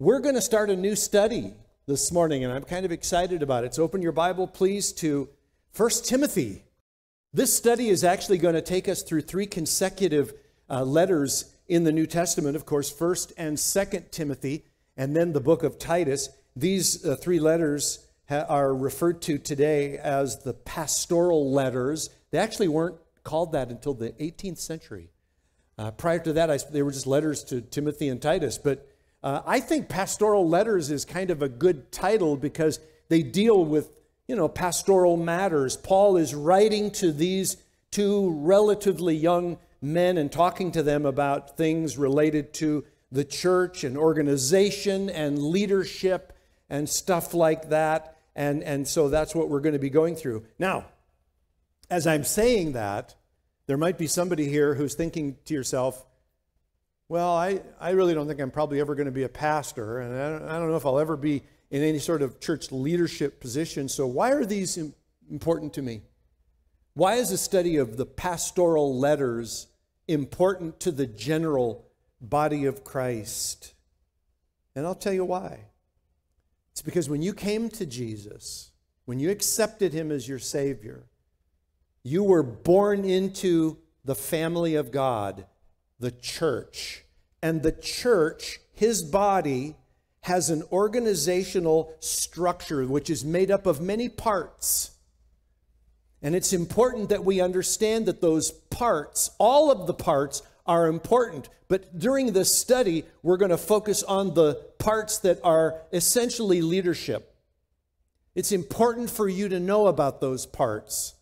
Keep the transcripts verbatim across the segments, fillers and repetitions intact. We're going to start a new study this morning, and I'm kind of excited about it. So open your Bible, please, to First Timothy. This study is actually going to take us through three consecutive uh, letters in the New Testament. Of course, First and Second Timothy, and then the book of Titus. These uh, three letters ha are referred to today as the pastoral letters. They actually weren't called that until the eighteenth century. Uh, prior to that, I, they were just letters to Timothy and Titus. But uh, I think pastoral letters is kind of a good title because they deal with, you know, pastoral matters. Paul is writing to these two relatively young men and talking to them about things related to the church and organization and leadership and stuff like that. And, and so that's what we're going to be going through. Now, as I'm saying that, there might be somebody here who's thinking to yourself, well, I, I really don't think I'm probably ever going to be a pastor, and I don't, I don't know if I'll ever be in any sort of church leadership position, so why are these important to me? Why is the study of the pastoral letters important to the general body of Christ? And I'll tell you why. It's because when you came to Jesus, when you accepted Him as your Savior, you were born into the family of God, the church. And the church, His body, has an organizational structure which is made up of many parts. And it's important that we understand that those parts, all of the parts, are important. But during this study, we're going to focus on the parts that are essentially leadership. It's important for you to know about those parts.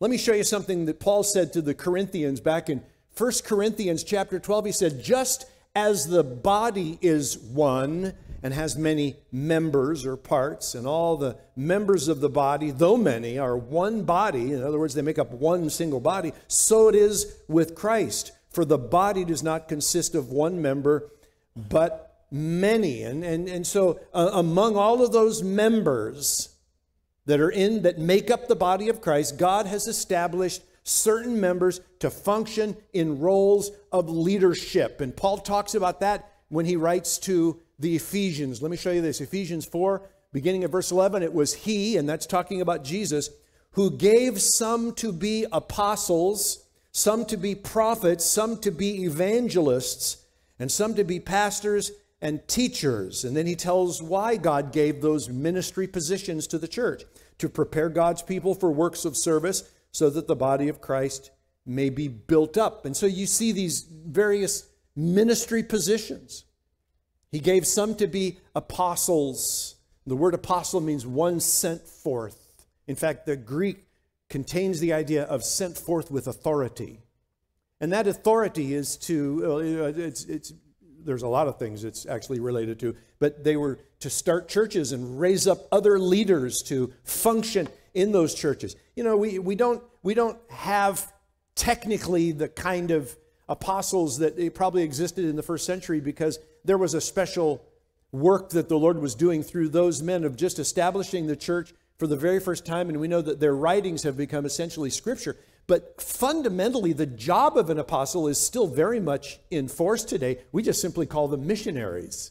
Let me show you something that Paul said to the Corinthians back in First Corinthians chapter twelve. He said, just as the body is one and has many members or parts, and all the members of the body, though many, are one body, in other words, they make up one single body, so it is with Christ. For the body does not consist of one member, but many. And, and, and so uh, among all of those members that are in, that make up the body of Christ, God has established certain members to function in roles of leadership. And Paul talks about that when he writes to the Ephesians. Let me show you this. Ephesians four, beginning at verse eleven, it was He, and that's talking about Jesus, who gave some to be apostles, some to be prophets, some to be evangelists, and some to be pastors and teachers. And then he tells why God gave those ministry positions to the church, to prepare God's people for works of service so that the body of Christ may be built up. And so you see these various ministry positions. He gave some to be apostles. The word apostle means one sent forth. In fact, the Greek contains the idea of sent forth with authority. And that authority is to, it's, it's, there's a lot of things it's actually related to, but they were to start churches and raise up other leaders to function in those churches. You know, we, we, don't, we don't have technically the kind of apostles that probably existed in the first century because there was a special work that the Lord was doing through those men of just establishing the church for the very first time. And we know that their writings have become essentially scripture. But fundamentally, the job of an apostle is still very much in force today. We just simply call them missionaries.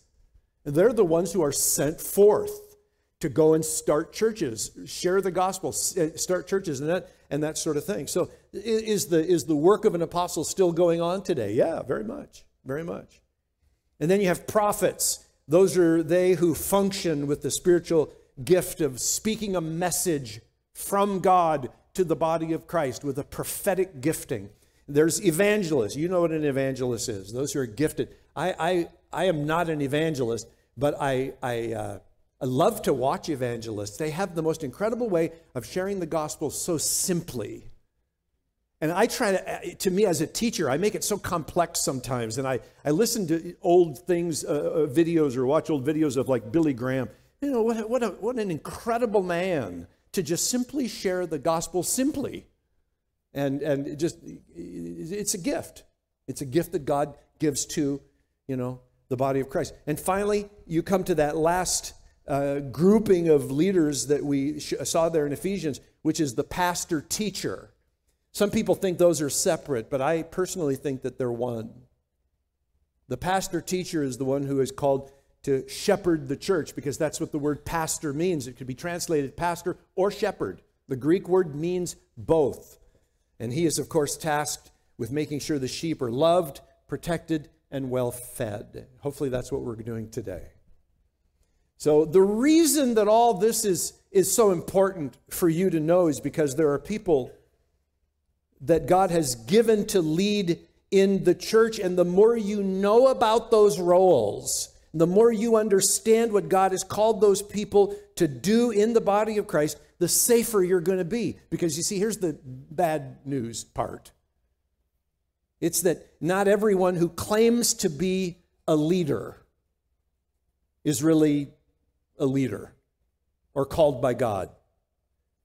They're the ones who are sent forth to go and start churches, share the gospel, start churches, and that, and that sort of thing. So is the, is the work of an apostle still going on today? Yeah, very much, very much. And then you have prophets. Those are they who function with the spiritual gift of speaking a message from God to the body of Christ with a prophetic gifting. There's evangelists. You know what an evangelist is. Those who are gifted. I, I, I am not an evangelist, but I, I, uh, I love to watch evangelists. They have the most incredible way of sharing the gospel so simply. And I try to, to me as a teacher, I make it so complex sometimes. And I, I listen to old things, uh, videos, or watch old videos of like Billy Graham. You know, what, what, a, what an incredible man to just simply share the gospel simply. And, and it just, it's a gift. It's a gift that God gives to, you know, the body of Christ. And finally, you come to that last uh, grouping of leaders that we sh saw there in Ephesians, which is the pastor-teacher. Some people think those are separate, but I personally think that they're one. The pastor teacher is the one who is called to shepherd the church, because that's what the word pastor means. It could be translated pastor or shepherd. The Greek word means both. And he is, of course, tasked with making sure the sheep are loved, protected, and well fed. Hopefully that's what we're doing today. So the reason that all this is, is so important for you to know is because there are people that God has given to lead in the church. And the more you know about those roles, the more you understand what God has called those people to do in the body of Christ, the safer you're going to be. Because you see, here's the bad news part. It's that not everyone who claims to be a leader is really a leader or called by God.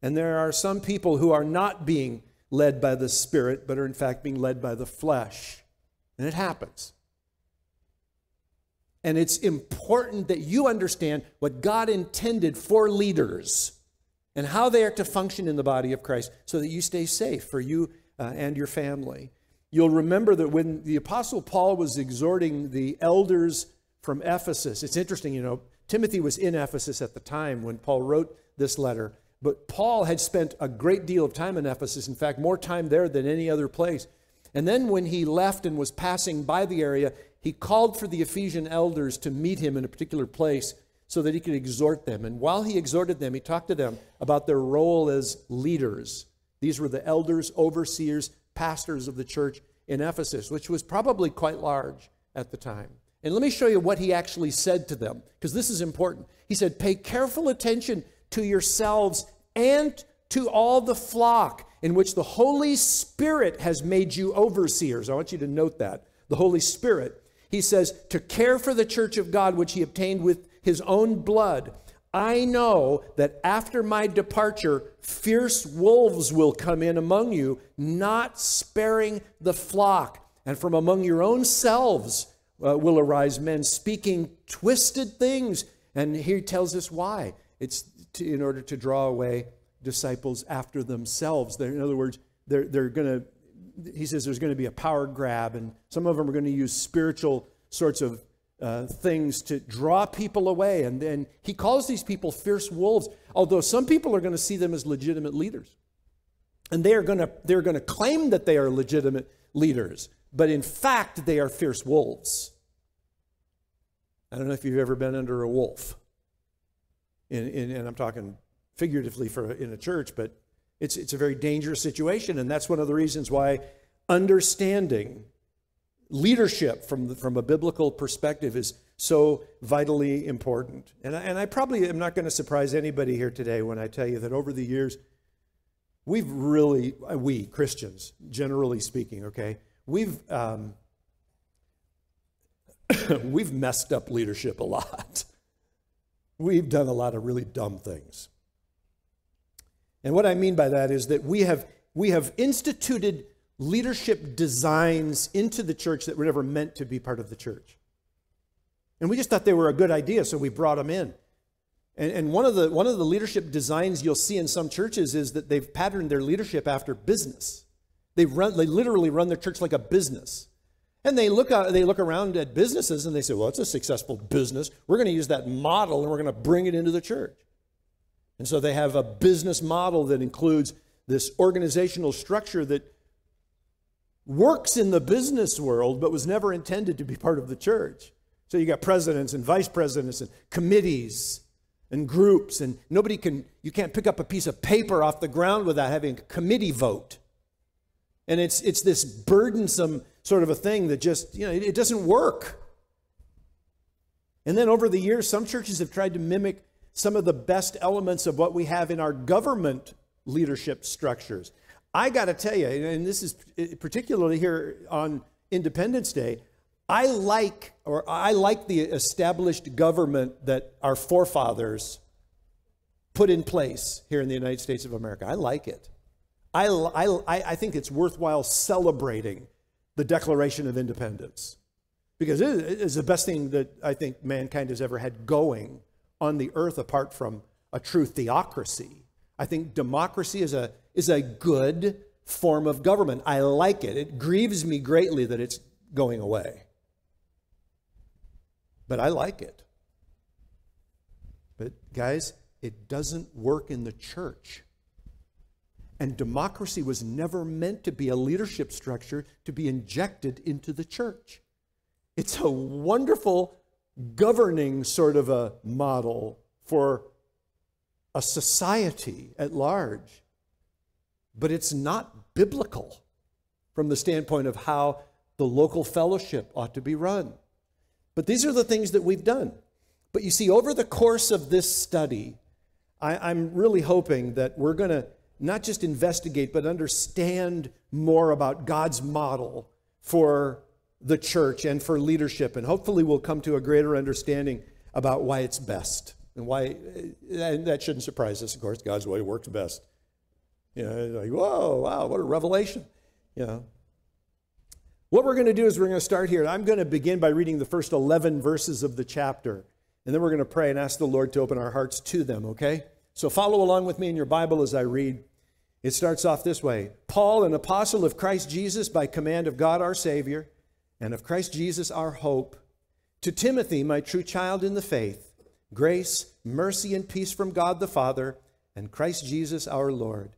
And there are some people who are not being led by the Spirit, but are in fact being led by the flesh. And it happens. And it's important that you understand what God intended for leaders and how they are to function in the body of Christ so that you stay safe for you uh, and your family. You'll remember that when the Apostle Paul was exhorting the elders from Ephesus, it's interesting, you know, Timothy was in Ephesus at the time when Paul wrote this letter, but Paul had spent a great deal of time in Ephesus, in fact, more time there than any other place. And then when he left and was passing by the area, he called for the Ephesian elders to meet him in a particular place so that he could exhort them. And while he exhorted them, he talked to them about their role as leaders. These were the elders, overseers, pastors of the church in Ephesus, which was probably quite large at the time. And let me show you what he actually said to them, because this is important. He said, "Pay careful attention to yourselves and to all the flock in which the Holy Spirit has made you overseers." I want you to note that. The Holy Spirit. He says, "To care for the church of God, which he obtained with his own blood. I know that after my departure, fierce wolves will come in among you, not sparing the flock. And from among your own selves uh, will arise men speaking twisted things." And he tells us why. It's to, in order to draw away disciples after themselves. They're, in other words, they're, they're going to... He says there's going to be a power grab, and some of them are going to use spiritual sorts of uh, things to draw people away. And then he calls these people fierce wolves, although some people are going to see them as legitimate leaders. And they are going to, they're going to claim that they are legitimate leaders, but in fact, they are fierce wolves. I don't know if you've ever been under a wolf. In, in, and I'm talking figuratively for in a church, but It's, it's a very dangerous situation, and that's one of the reasons why understanding leadership from, the, from a biblical perspective is so vitally important. And I, and I probably am not going to surprise anybody here today when I tell you that over the years, we've really, we Christians, generally speaking, okay, we've, um, we've messed up leadership a lot. We've done a lot of really dumb things. And what I mean by that is that we have, we have instituted leadership designs into the church that were never meant to be part of the church. And we just thought they were a good idea, so we brought them in. And, and one of the, one of the leadership designs you'll see in some churches is that they've patterned their leadership after business. They run, they literally run their church like a business. And they look, out, they look around at businesses and they say, well, it's a successful business. We're going to use that model and we're going to bring it into the church. And so they have a business model that includes this organizational structure that works in the business world, but was never intended to be part of the church. So you got presidents and vice presidents and committees and groups, and nobody can, you can't pick up a piece of paper off the ground without having a committee vote. And it's, it's this burdensome sort of a thing that just, you know, it, it doesn't work. And then over the years, some churches have tried to mimic some of the best elements of what we have in our government leadership structures. I got to tell you, and this is particularly here on Independence Day, I like, or I like the established government that our forefathers put in place here in the United States of America. I like it. I, I, I think it's worthwhile celebrating the Declaration of Independence, because it is the best thing that I think mankind has ever had going on the earth apart from a true theocracy. I think democracy is a, is a good form of government. I like it. It grieves me greatly that it's going away. But I like it. But guys, it doesn't work in the church. And democracy was never meant to be a leadership structure to be injected into the church. It's a wonderful governing sort of a model for a society at large, but it's not biblical from the standpoint of how the local fellowship ought to be run. But these are the things that we've done. But you see, over the course of this study, I, I'm really hoping that we're going to not just investigate, but understand more about God's model for the church and for leadership. And hopefully we'll come to a greater understanding about why it's best and why, and that shouldn't surprise us, of course, God's way works best. You know, like, whoa, wow, what a revelation, you know. What we're going to do is we're going to start here. I'm going to begin by reading the first eleven verses of the chapter, and then we're going to pray and ask the Lord to open our hearts to them, okay? So follow along with me in your Bible as I read. It starts off this way. Paul, an apostle of Christ Jesus by command of God our Savior, and of Christ Jesus our hope, to Timothy, my true child in the faith, grace, mercy, and peace from God the Father, and Christ Jesus our Lord.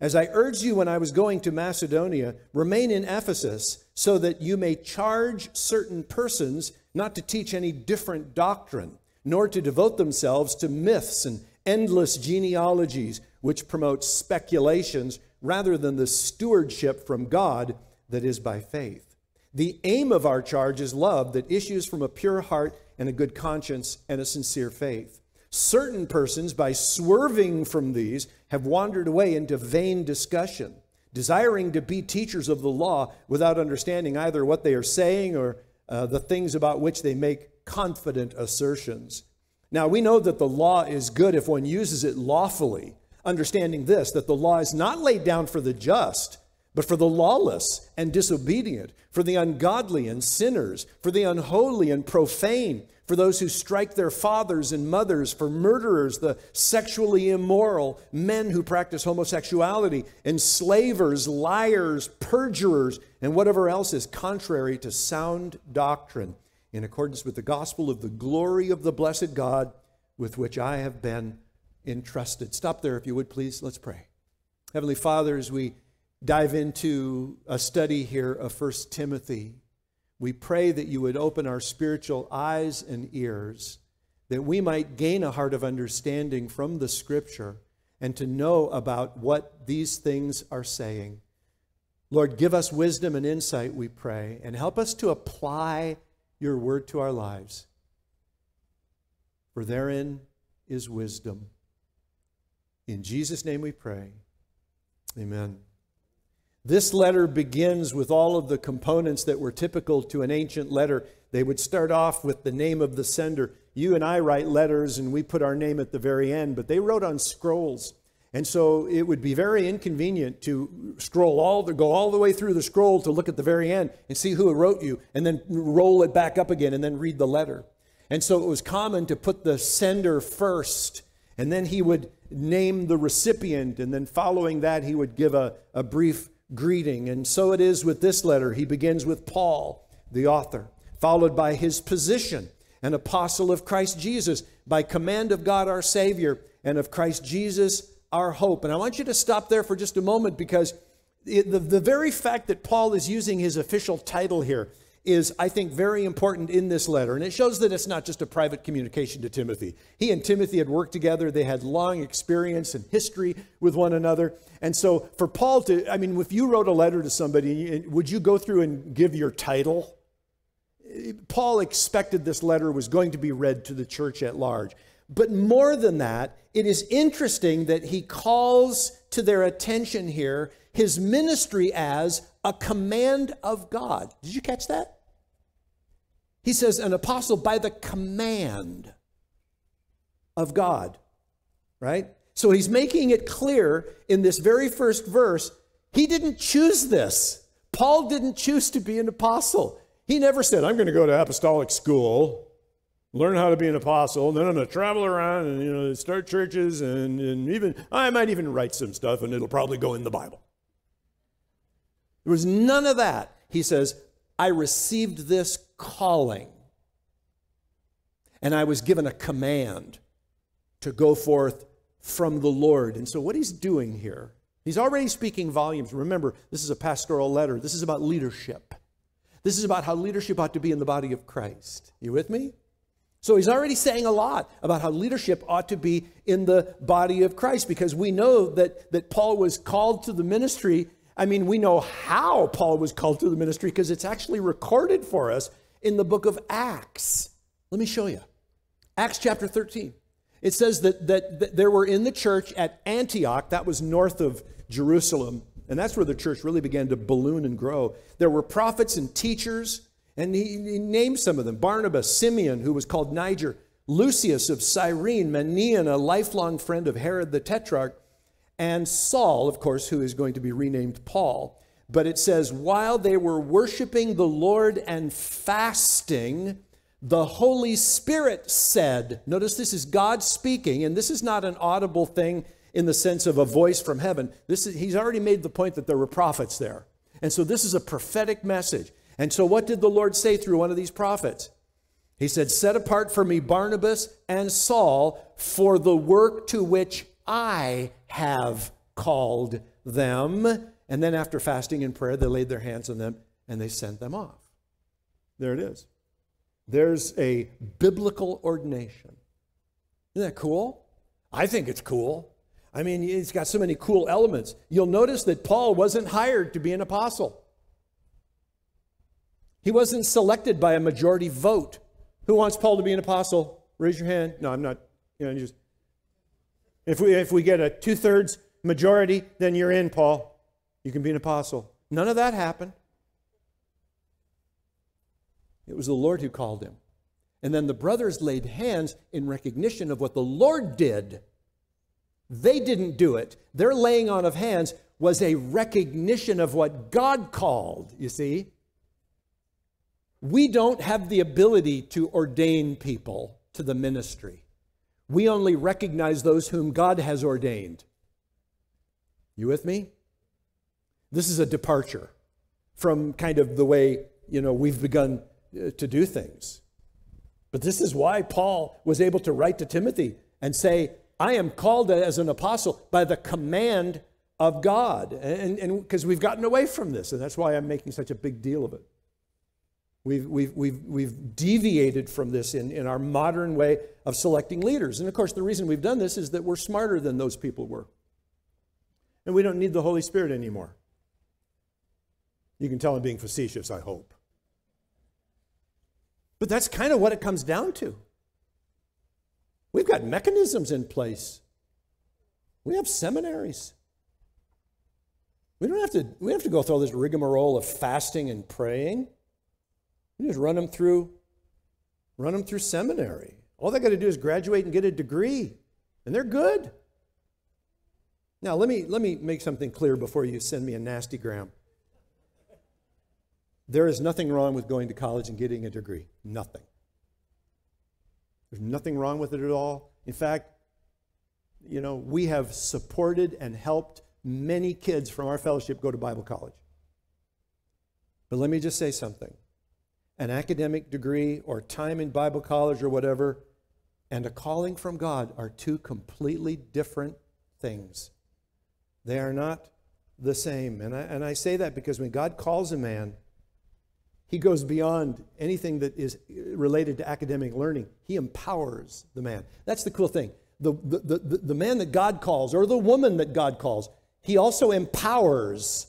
As I urged you when I was going to Macedonia, remain in Ephesus, so that you may charge certain persons not to teach any different doctrine, nor to devote themselves to myths and endless genealogies, which promote speculations rather than the stewardship from God that is by faith. The aim of our charge is love that issues from a pure heart and a good conscience and a sincere faith. Certain persons, by swerving from these, have wandered away into vain discussion, desiring to be teachers of the law without understanding either what they are saying or uh, the things about which they make confident assertions. Now, we know that the law is good if one uses it lawfully, understanding this, that the law is not laid down for the just, but for the lawless and disobedient, for the ungodly and sinners, for the unholy and profane, for those who strike their fathers and mothers, for murderers, the sexually immoral, men who practice homosexuality, enslavers, liars, perjurers, and whatever else is contrary to sound doctrine, in accordance with the gospel of the glory of the blessed God with which I have been entrusted. Stop there if you would, please. Let's pray. Heavenly Father, as we dive into a study here of First Timothy, we pray that you would open our spiritual eyes and ears, that we might gain a heart of understanding from the Scripture and to know about what these things are saying. Lord, give us wisdom and insight, we pray, and help us to apply your word to our lives. For therein is wisdom. In Jesus' name we pray. Amen. This letter begins with all of the components that were typical to an ancient letter. They would start off with the name of the sender. You and I write letters and we put our name at the very end, but they wrote on scrolls. And so it would be very inconvenient to scroll all the, go all the way through the scroll to look at the very end and see who wrote you and then roll it back up again and then read the letter. And so it was common to put the sender first, and then he would name the recipient, and then following that he would give a, a brief greeting. And so it is with this letter. He begins with Paul, the author, followed by his position, an apostle of Christ Jesus, by command of God our Savior, and of Christ Jesus our hope. And I want you to stop there for just a moment, because it, the, the very fact that Paul is using his official title here is, I think, very important in this letter. And it shows that it's not just a private communication to Timothy. He and Timothy had worked together. They had long experience and history with one another. And so for Paul to, I mean, if you wrote a letter to somebody, would you go through and give your title? Paul expected this letter was going to be read to the church at large. But more than that, it is interesting that he calls to their attention here his ministry as a command of God. Did you catch that? He says an apostle by the command of God, right? So he's making it clear in this very first verse, he didn't choose this. Paul didn't choose to be an apostle. He never said, I'm going to go to apostolic school, learn how to be an apostle, and then I'm going to travel around and, you know, start churches, and, and even, I might even write some stuff and it'll probably go in the Bible. There was none of that. He says, I received this calling and I was given a command to go forth from the Lord. And so what he's doing here, he's already speaking volumes. Remember, this is a pastoral letter. This is about leadership. This is about how leadership ought to be in the body of Christ. You with me? So he's already saying a lot about how leadership ought to be in the body of Christ, because we know that, that Paul was called to the ministry. I mean, we know how Paul was called to the ministry because it's actually recorded for us in the book of Acts. Let me show you. Acts chapter thirteen. It says that, that, that there were in the church at Antioch, that was north of Jerusalem, and that's where the church really began to balloon and grow. There were prophets and teachers, and he, he named some of them. Barnabas, Simeon, who was called Niger, Lucius of Cyrene, Manean, a lifelong friend of Herod the Tetrarch, and Saul, of course, who is going to be renamed Paul. But it says, while they were worshiping the Lord and fasting, the Holy Spirit said, notice this is God speaking, and this is not an audible thing in the sense of a voice from heaven. This is, he's already made the point that there were prophets there. And so this is a prophetic message. And so what did the Lord say through one of these prophets? He said, set apart for me Barnabas and Saul for the work to which I have called them. And then after fasting and prayer, they laid their hands on them and they sent them off. There it is. There's a biblical ordination. Isn't that cool? I think it's cool. I mean, it's got so many cool elements. You'll notice that Paul wasn't hired to be an apostle. He wasn't selected by a majority vote. Who wants Paul to be an apostle? Raise your hand. No, I'm not. You know, just if we if we get a two-thirds majority, then you're in, Paul. You can be an apostle. None of that happened. It was the Lord who called him. And then the brothers laid hands in recognition of what the Lord did. They didn't do it. Their laying on of hands was a recognition of what God called, you see. We don't have the ability to ordain people to the ministry. We only recognize those whom God has ordained. You with me? This is a departure from kind of the way, you know, we've begun to do things. But this is why Paul was able to write to Timothy and say, I am called as an apostle by the command of God. And because and, we've gotten away from this, and that's why I'm making such a big deal of it. We've, we've, we've, we've deviated from this in, in our modern way of selecting leaders. And of course, the reason we've done this is that we're smarter than those people were. And we don't need the Holy Spirit anymore. You can tell I'm being facetious, I hope. But that's kind of what it comes down to. We've got mechanisms in place. We have seminaries. We don't have to, we have to go through all this rigmarole of fasting and praying. We just run them through, run them through seminary. All they got to do is graduate and get a degree, and they're good. Now, let me, let me make something clear before you send me a nasty gram. There is nothing wrong with going to college and getting a degree. Nothing. There's nothing wrong with it at all. In fact, you know, we have supported and helped many kids from our fellowship go to Bible college. But let me just say something. An academic degree or time in Bible college or whatever and a calling from God are two completely different things. They are not the same. And I, and I say that because when God calls a man, He goes beyond anything that is related to academic learning. He empowers the man. That's the cool thing. The, the, the, the man that God calls or the woman that God calls, He also empowers,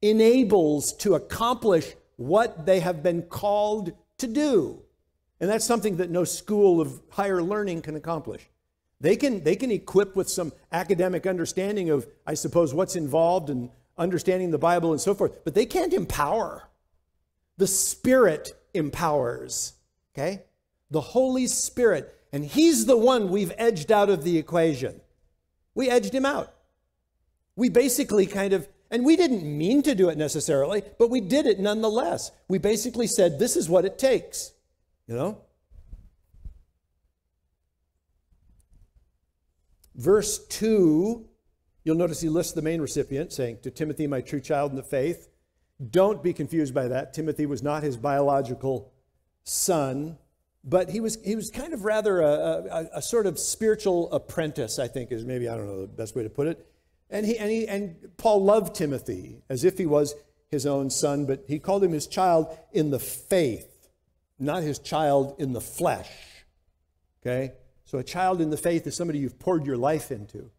enables to accomplish what they have been called to do. And that's something that no school of higher learning can accomplish. They can, they can equip with some academic understanding of, I suppose, what's involved and understanding the Bible and so forth, but they can't empower. The Spirit empowers, okay? The Holy Spirit, and He's the one we've edged out of the equation. We edged Him out. We basically kind of, and we didn't mean to do it necessarily, but we did it nonetheless. We basically said, this is what it takes, you know? Verse two, you'll notice he lists the main recipient, saying, to Timothy, my true child in the faith. Don't be confused by that. Timothy was not his biological son. But he was, he was kind of rather a, a, a sort of spiritual apprentice, I think, is maybe, I don't know, the best way to put it. And, he, and, he, and Paul loved Timothy as if he was his own son, but he called him his child in the faith, not his child in the flesh, okay? So a child in the faith is somebody you've poured your life into,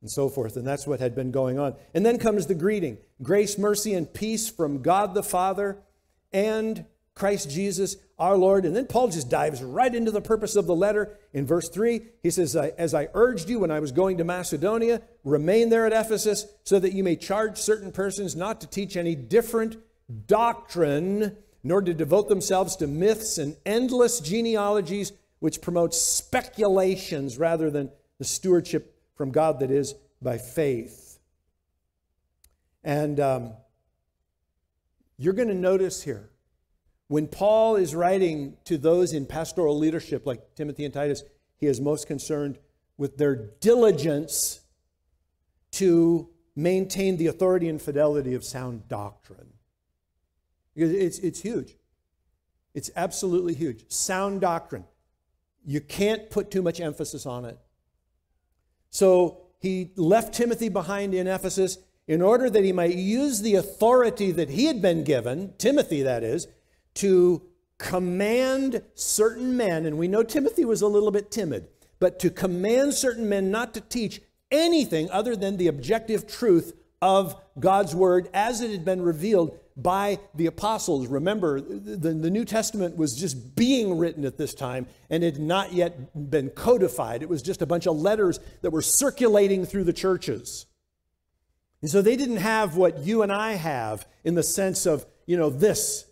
and so forth. And that's what had been going on. And then comes the greeting, grace, mercy, and peace from God the Father and Christ Jesus, our Lord. And then Paul just dives right into the purpose of the letter. In verse three, he says, as I urged you when I was going to Macedonia, remain there at Ephesus so that you may charge certain persons not to teach any different doctrine, nor to devote themselves to myths and endless genealogies, which promote speculations rather than the stewardship from God that is by faith. And um, you're going to notice here, when Paul is writing to those in pastoral leadership like Timothy and Titus, he is most concerned with their diligence to maintain the authority and fidelity of sound doctrine. It's, it's huge. It's absolutely huge. Sound doctrine. You can't put too much emphasis on it. So he left Timothy behind in Ephesus in order that he might use the authority that he had been given, Timothy that is, to command certain men, and we know Timothy was a little bit timid, but to command certain men not to teach anything other than the objective truth of God's word as it had been revealed by the apostles. Remember, the, the New Testament was just being written at this time and had not yet been codified. It was just a bunch of letters that were circulating through the churches. And so they didn't have what you and I have in the sense of, you know, this.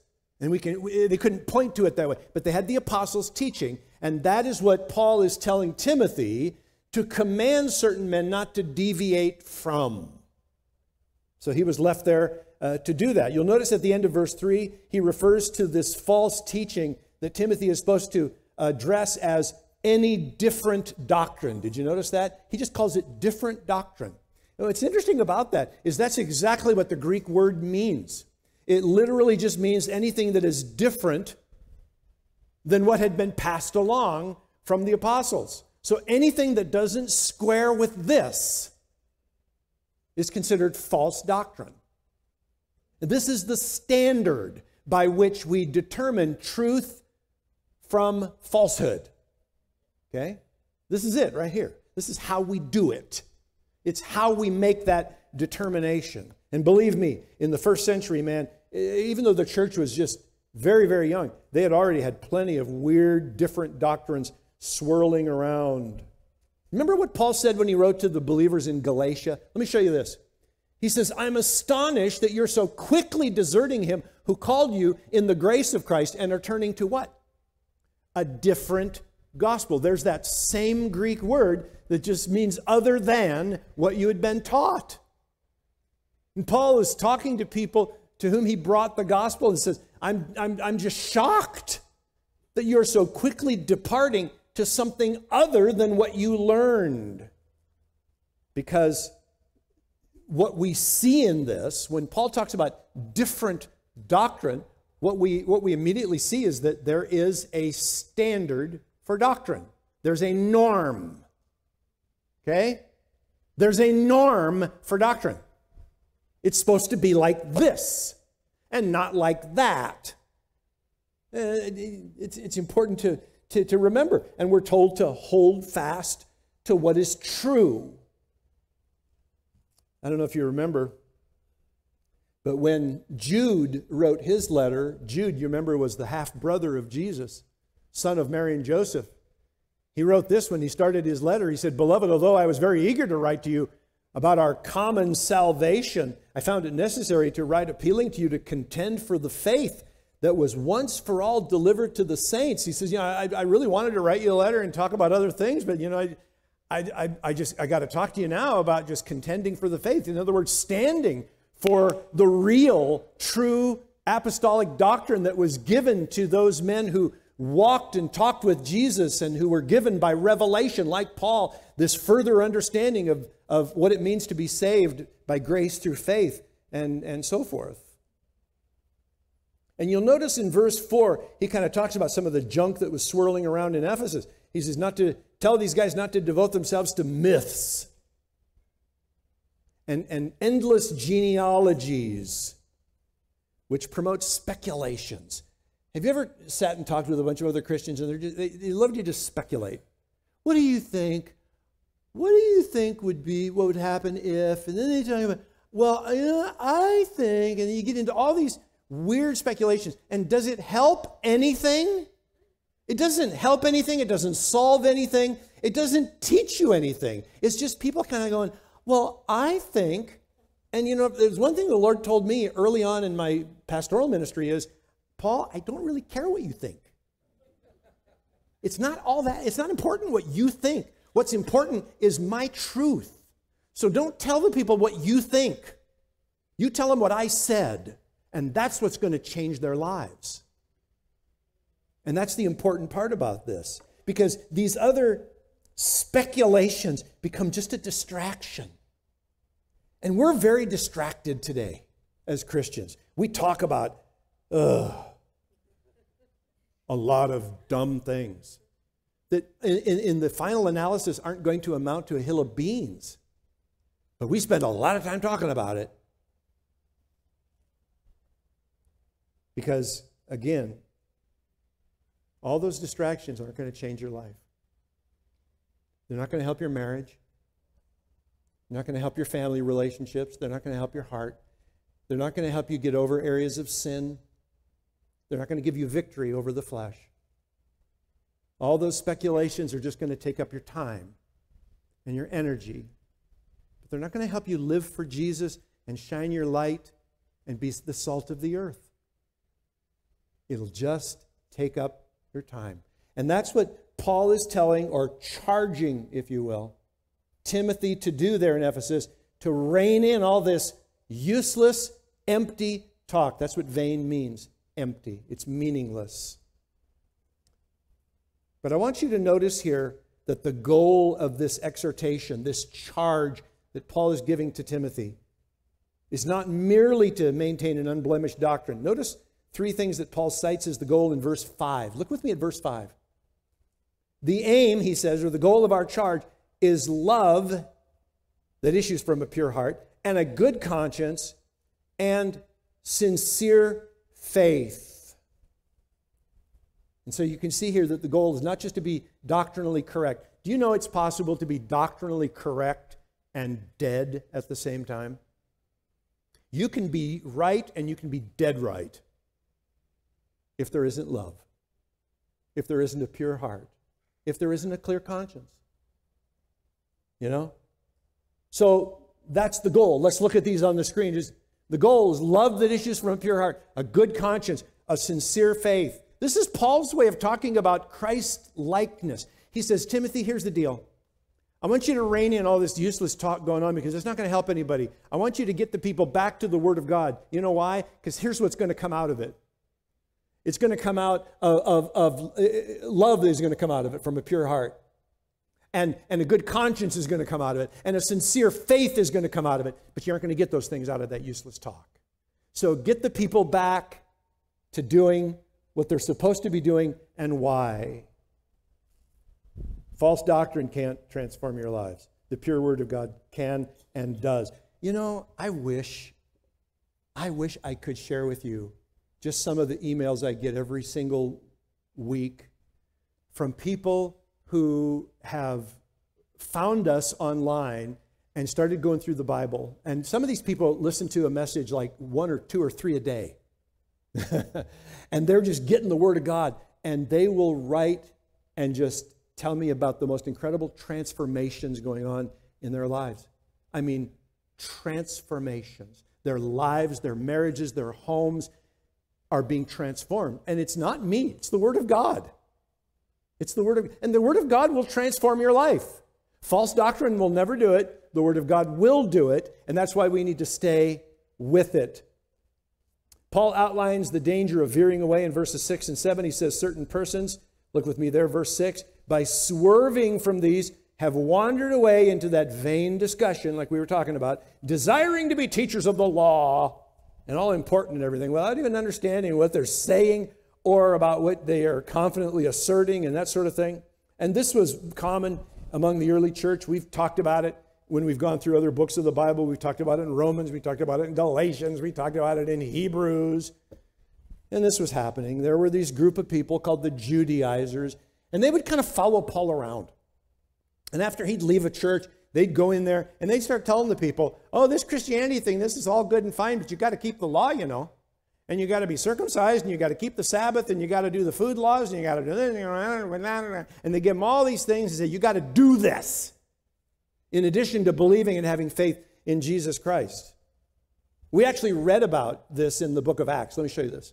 And we can, they couldn't point to it that way. But they had the apostles teaching. And that is what Paul is telling Timothy, to command certain men not to deviate from. So he was left there Uh, to do that. You'll notice at the end of verse three, he refers to this false teaching that Timothy is supposed to address as any different doctrine. Did you notice that? He just calls it different doctrine. Now, what's interesting about that is that's exactly what the Greek word means. It literally just means anything that is different than what had been passed along from the apostles. So anything that doesn't square with this is considered false doctrine. This is the standard by which we determine truth from falsehood, okay? This is it right here. This is how we do it. It's how we make that determination. And believe me, in the first century, man, even though the church was just very, very young, they had already had plenty of weird, different doctrines swirling around. Remember what Paul said when he wrote to the believers in Galatia? Let me show you this. He says, I'm astonished that you're so quickly deserting him who called you in the grace of Christ and are turning to what? A different gospel. There's that same Greek word that just means other than what you had been taught. And Paul is talking to people to whom he brought the gospel and says, I'm, I'm, I'm just shocked that you're so quickly departing to something other than what you learned. Because what we see in this, when Paul talks about different doctrine, what we, what we immediately see is that there is a standard for doctrine. There's a norm, okay? There's a norm for doctrine. It's supposed to be like this and not like that. It's, it's important to, to, to remember. And we're told to hold fast to what is true. I don't know if you remember, but when Jude wrote his letter, Jude, you remember, was the half-brother of Jesus, son of Mary and Joseph. He wrote this when he started his letter. He said, Beloved, although I was very eager to write to you about our common salvation, I found it necessary to write appealing to you to contend for the faith that was once for all delivered to the saints. He says, you know, I, I really wanted to write you a letter and talk about other things, but, you know, I... I, I, I just, I got to talk to you now about just contending for the faith. In other words, standing for the real, true apostolic doctrine that was given to those men who walked and talked with Jesus and who were given by revelation, like Paul, this further understanding of, of what it means to be saved by grace through faith and, and so forth. And you'll notice in verse four, he kind of talks about some of the junk that was swirling around in Ephesus. He says, not to tell these guys not to devote themselves to myths and, and endless genealogies, which promote speculations. Have you ever sat and talked with a bunch of other Christians, and just, they, they love to just speculate? What do you think? What do you think would be, what would happen if? And then they talk about, well, you know, I think, and you get into all these weird speculations. And does it help anything? It doesn't help anything. It doesn't solve anything. It doesn't teach you anything. It's just people kind of going, well, I think. And you know, there's one thing the Lord told me early on in my pastoral ministry is, Paul, I don't really care what you think. It's not all that, it's not important what you think. What's important is my truth. So don't tell the people what you think. You tell them what I said, and that's what's going to change their lives. And that's the important part about this, because these other speculations become just a distraction. And we're very distracted today as Christians. We talk about ugh, a lot of dumb things that in, in the final analysis aren't going to amount to a hill of beans. But we spend a lot of time talking about it. Because, again, all those distractions aren't going to change your life. They're not going to help your marriage. They're not going to help your family relationships. They're not going to help your heart. They're not going to help you get over areas of sin. They're not going to give you victory over the flesh. All those speculations are just going to take up your time and your energy. But they're not going to help you live for Jesus and shine your light and be the salt of the earth. It'll just take up your time. And that's what Paul is telling, or charging, if you will, Timothy to do there in Ephesus, to rein in all this useless, empty talk. That's what vain means, empty. It's meaningless. But I want you to notice here that the goal of this exhortation, this charge that Paul is giving to Timothy, is not merely to maintain an unblemished doctrine. Notice three things that Paul cites as the goal in verse five. Look with me at verse five. The aim, he says, or the goal of our charge, is love that issues from a pure heart and a good conscience and sincere faith. And so you can see here that the goal is not just to be doctrinally correct. Do you know it's possible to be doctrinally correct and dead at the same time? You can be right and you can be dead right if there isn't love, if there isn't a pure heart, if there isn't a clear conscience. You know? So that's the goal. Let's look at these on the screen. Just, the goal is love that issues from a pure heart, a good conscience, a sincere faith. This is Paul's way of talking about Christ-likeness. He says, Timothy, here's the deal. I want you to rein in all this useless talk going on because it's not going to help anybody. I want you to get the people back to the Word of God. You know why? Because here's what's going to come out of it. It's going to come out of, of, of uh, love that is going to come out of it from a pure heart. And, and a good conscience is going to come out of it. And a sincere faith is going to come out of it. But you aren't going to get those things out of that useless talk. So get the people back to doing what they're supposed to be doing and why. False doctrine can't transform your lives. The pure Word of God can and does. You know, I wish, I wish I could share with you just some of the emails I get every single week from people who have found us online and started going through the Bible. And some of these people listen to a message like one or two or three a day. And they're just getting the Word of God. And they will write and just tell me about the most incredible transformations going on in their lives. I mean, transformations. Their lives, their marriages, their homes are being transformed. And it's not me. It's the Word of God. It's the Word of God. And the Word of God will transform your life. False doctrine will never do it. The Word of God will do it. And that's why we need to stay with it. Paul outlines the danger of veering away in verses six and seven. He says, certain persons, look with me there, verse six, by swerving from these, have wandered away into that vain discussion, like we were talking about, desiring to be teachers of the law. and all important and everything, without even understanding what they're saying or about what they are confidently asserting and that sort of thing. And this was common among the early church. We've talked about it when we've gone through other books of the Bible. We've talked about it in Romans. We talked about it in Galatians. We talked about it in Hebrews. And this was happening. There were these group of people called the Judaizers, and they would kind of follow Paul around. And after he'd leave a church, they'd go in there and they'd start telling the people, oh, this Christianity thing, this is all good and fine, but you got to keep the law, you know. And you got to be circumcised, and you got to keep the Sabbath, and you got to do the food laws, and you got to do this. And they give them all these things and say, you got to do this, in addition to believing and having faith in Jesus Christ. We actually read about this in the book of Acts. Let me show you this.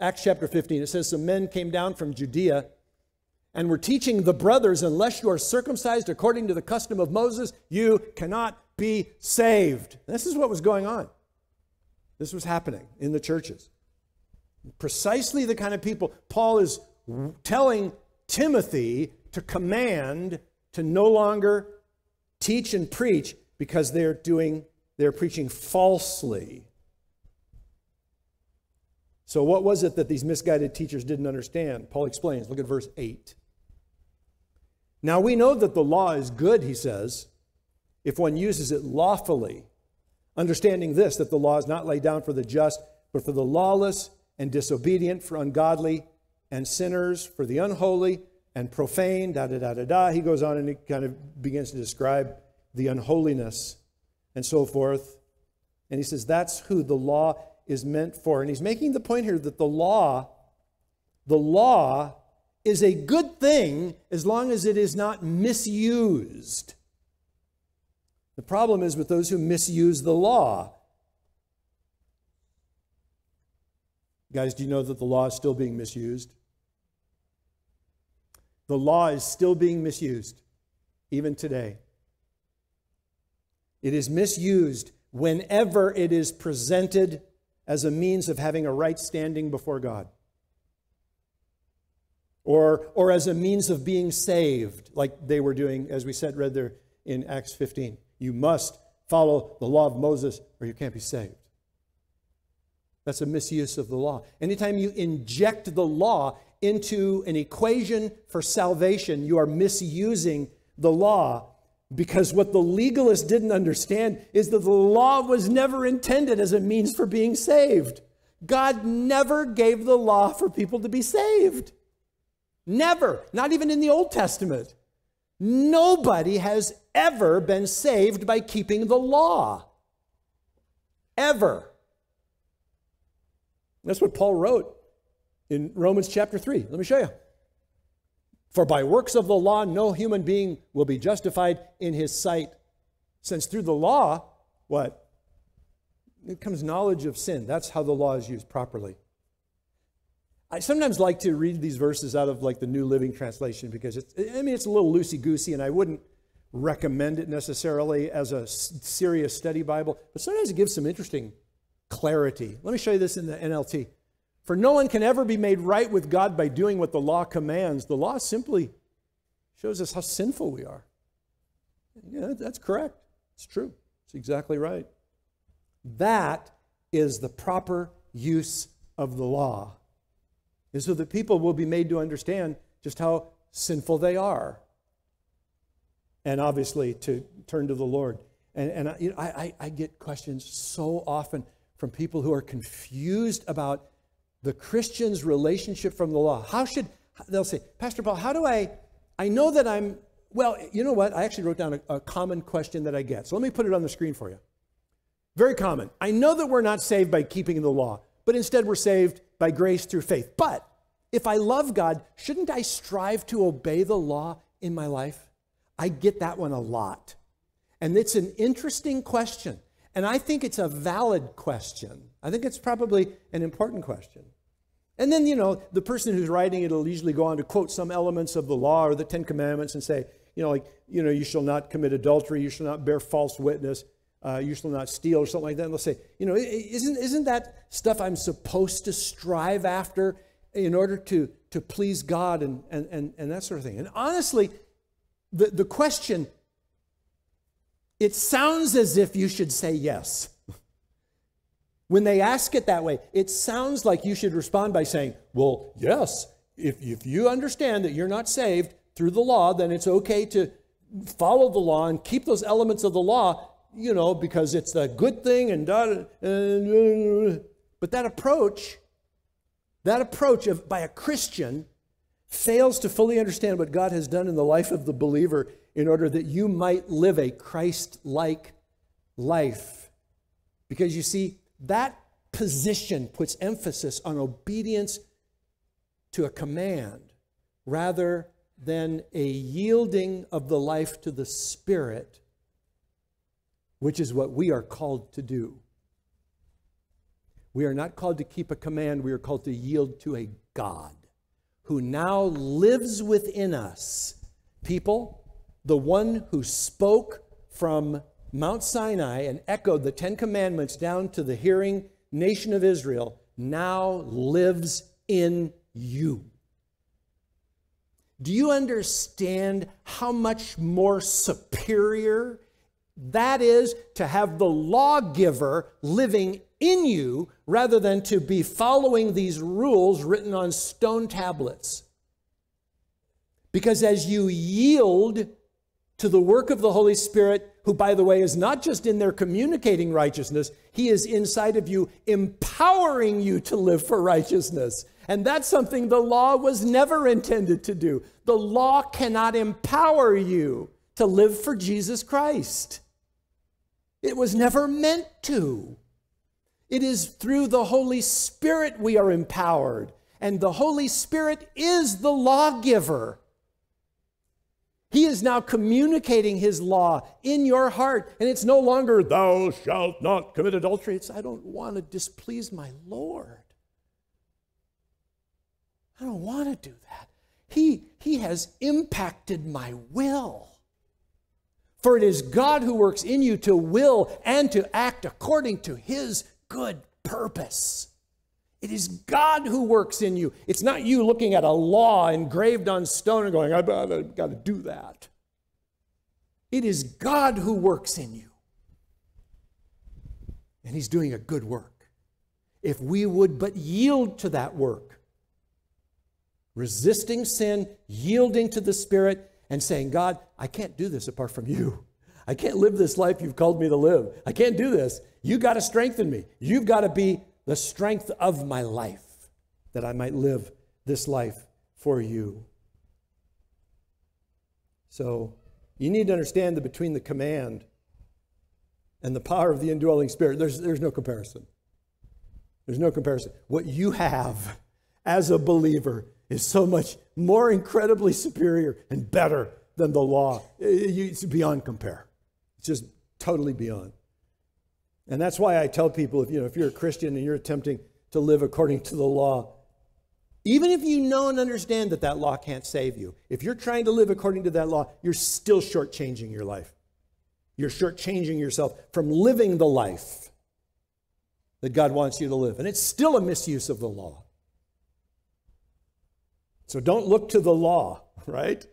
Acts chapter fifteen, it says, some men came down from Judea and were teaching the brothers, unless you are circumcised according to the custom of Moses, you cannot be saved. And this is what was going on. This was happening in the churches. Precisely the kind of people Paul is telling Timothy to command to no longer teach and preach, because they're doing, they're preaching falsely. So what was it that these misguided teachers didn't understand? Paul explains. Look at verse eight. Now we know that the law is good, he says, if one uses it lawfully, understanding this, that the law is not laid down for the just, but for the lawless and disobedient, for ungodly and sinners, for the unholy and profane, da da da da da. He goes on and he kind of begins to describe the unholiness and so forth. And he says that's who the law is. is meant for. And he's making the point here that the law, the law is a good thing as long as it is not misused. The problem is with those who misuse the law. Guys, do you know that the law is still being misused? The law is still being misused, even today. It is misused whenever it is presented as a means of having a right standing before God, or, or as a means of being saved, like they were doing, as we said, read there in Acts fifteen. You must follow the law of Moses or you can't be saved. That's a misuse of the law. Anytime you inject the law into an equation for salvation, you are misusing the law. Because what the legalists didn't understand is that the law was never intended as a means for being saved. God never gave the law for people to be saved. Never. Not even in the Old Testament. Nobody has ever been saved by keeping the law. Ever. That's what Paul wrote in Romans chapter three. Let me show you. For by works of the law, no human being will be justified in his sight. Since through the law, what? It comes knowledge of sin. That's how the law is used properly. I sometimes like to read these verses out of like the New Living Translation, because it's, I mean, it's a little loosey-goosey, and I wouldn't recommend it necessarily as a serious study Bible, but sometimes it gives some interesting clarity. Let me show you this in the N L T. For no one can ever be made right with God by doing what the law commands. The law simply shows us how sinful we are. Yeah, that's correct. It's true. It's exactly right. That is the proper use of the law. And so the people will be made to understand just how sinful they are. And obviously to turn to the Lord. And, and I, you know, I, I get questions so often from people who are confused about the Christian's relationship from the law. How should, they'll say, Pastor Paul, how do I, I know that I'm, well, you know what? I actually wrote down a, a common question that I get. So let me put it on the screen for you. Very common. I know that we're not saved by keeping the law, but instead we're saved by grace through faith. But if I love God, shouldn't I strive to obey the law in my life? I get that one a lot. And it's an interesting question. And I think it's a valid question. I think it's probably an important question. And then, you know, the person who's writing it will usually go on to quote some elements of the law or the Ten Commandments and say, you know, like, you know, you shall not commit adultery, you shall not bear false witness, uh, you shall not steal, or something like that. And they'll say, you know, isn't, isn't that stuff I'm supposed to strive after in order to, to please God and, and, and, and that sort of thing? And honestly, the, the question, it sounds as if you should say yes. When they ask it that way, it sounds like you should respond by saying, well, yes, if, if you understand that you're not saved through the law, then it's okay to follow the law and keep those elements of the law, you know, because it's the good thing and da, da, da, da. But that approach, that approach of, by a Christian fails to fully understand what God has done in the life of the believer in order that you might live a Christ-like life. Because you see, that position puts emphasis on obedience to a command rather than a yielding of the life to the Spirit, which is what we are called to do. We are not called to keep a command. We are called to yield to a God who now lives within us. People, the one who spoke from Mount Sinai and echoed the Ten Commandments down to the hearing nation of Israel, now lives in you. Do you understand how much more superior that is to have the lawgiver living in you rather than to be following these rules written on stone tablets? Because as you yield to the work of the Holy Spirit, who, by the way, is not just in there communicating righteousness, he is inside of you, empowering you to live for righteousness. And that's something the law was never intended to do. The law cannot empower you to live for Jesus Christ. It was never meant to. It is through the Holy Spirit we are empowered. And the Holy Spirit is the lawgiver. He is now communicating his law in your heart. And it's no longer, thou shalt not commit adultery. It's, I don't want to displease my Lord. I don't want to do that. He, he has impacted my will. For it is God who works in you to will and to act according to his good purpose. It is God who works in you. It's not you looking at a law engraved on stone and going, I've got to do that. It is God who works in you. And he's doing a good work. If we would but yield to that work, resisting sin, yielding to the Spirit, and saying, God, I can't do this apart from you. I can't live this life you've called me to live. I can't do this. You've got to strengthen me. You've got to be the strength of my life, that I might live this life for you. So you need to understand that between the command and the power of the indwelling Spirit, there's, there's no comparison. There's no comparison. What you have as a believer is so much more incredibly superior and better than the law. It's beyond compare. It's just totally beyond. And that's why I tell people, if, you know, if you're a Christian and you're attempting to live according to the law, even if you know and understand that that law can't save you, if you're trying to live according to that law, you're still shortchanging your life. You're shortchanging yourself from living the life that God wants you to live. And it's still a misuse of the law. So don't look to the law, right?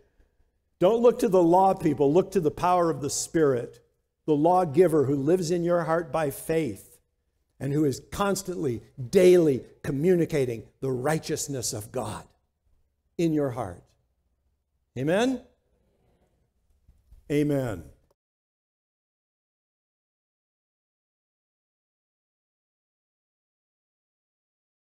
Don't look to the law, people. Look to the power of the Spirit, the lawgiver who lives in your heart by faith and who is constantly, daily communicating the righteousness of God in your heart. Amen? Amen.